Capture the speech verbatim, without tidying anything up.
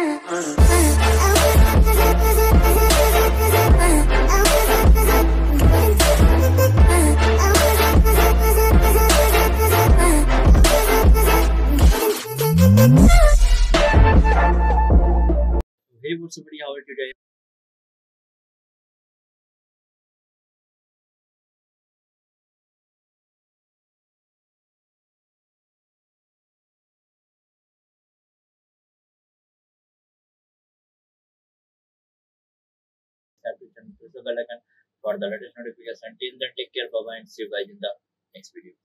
Hey, what's up, buddy? How are you today? Subscribe to the channel for the latest notification. Till then, take care, bye bye, and see you guys in the next video.